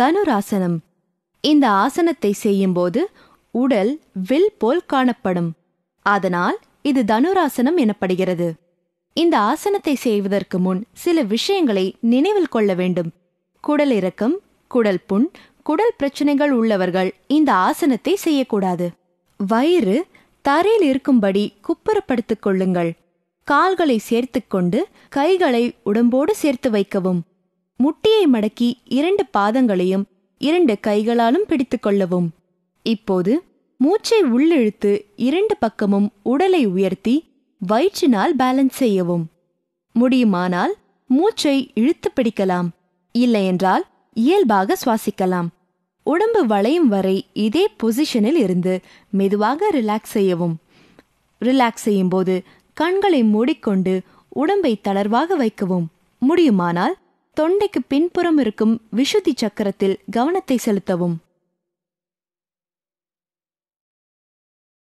தனுராசனம். இந்த ஆசனத்தை செய்யும்போது உடல் வில் போல் காணப்படும். அதனால் இது தனுராசனம் எனப்படுகிறது. இந்த ஆசனத்தை செய்வதற்கு முன் சில விஷயங்களை நினைவில் கொள்ள வேண்டும். குடல் இறக்கம், குடல் புண், குடல் பிரச்சனைகள் உள்ளவர்கள் இந்த ஆசனத்தை செய்யக்கூடாது. வயிறு தரையில் இருக்கும்படி குப்புறப்படுத்திக் கொள்ளுங்கள். கால்களை சேர்த்துக்கொண்டு கைகளை உடம்போடு சேர்த்து வைக்கவும். முட்டியை மடக்கி 2 பாதங்களையும் 2 கைகளாலும் பிடித்து கொள்ளவும். இப்போது மூச்சை உள்ளிழுத்து 2 பக்கமும் உடலை உயர்த்தி வயிற்றினால் பேலன்ஸ் செய்யவும். முடியுமானால் மூச்சை இழுத்து பிடிக்கலாம், இல்லையென்றால் இயல்பாக சுவாசிக்கலாம். உடம்பு வளையும் வரை இதே பொசிஷனில் இருந்து மெதுவாக ரிலாக்ஸ் செய்யவும். ரிலாக்ஸ் செய்யும்போது கண்களை மூடிக்கொண்டு உடம்பை தளர்வாக வைக்கவும். முடியுமானால் தொண்டைக்கு பின்புறம் இருக்கும் விஷுதி சக்கரத்தில் கவனத்தை செலுத்தவும்.